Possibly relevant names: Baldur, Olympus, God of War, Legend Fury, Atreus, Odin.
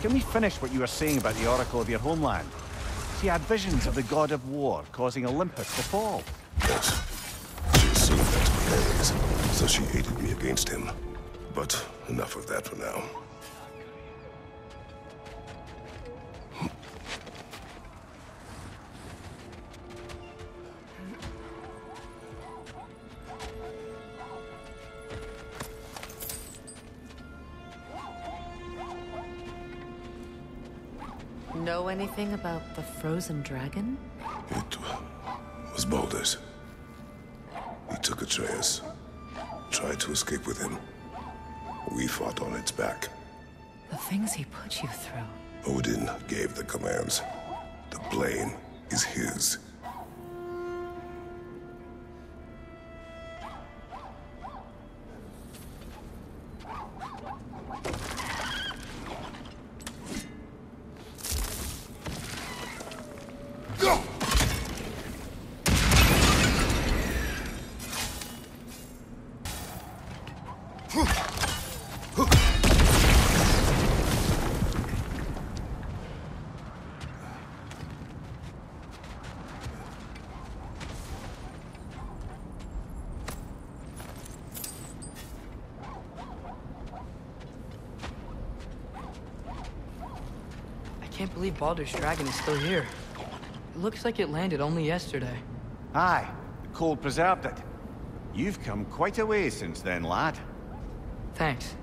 Can we finish what you were saying about the oracle of your homeland? She had visions of the god of war causing Olympus to fall. Yes. She seemed that plagues, so she aided me against him. But enough of that for now. Know anything about the frozen dragon? It was Baldur's. He took Atreus, tried to escape with him. We fought on its back. The things he put you through. Odin gave the commands. The blame is his. I can't believe Baldur's dragon is still here. It looks like it landed only yesterday. Aye, the cold preserved it. You've come quite a way since then, lad. Thanks.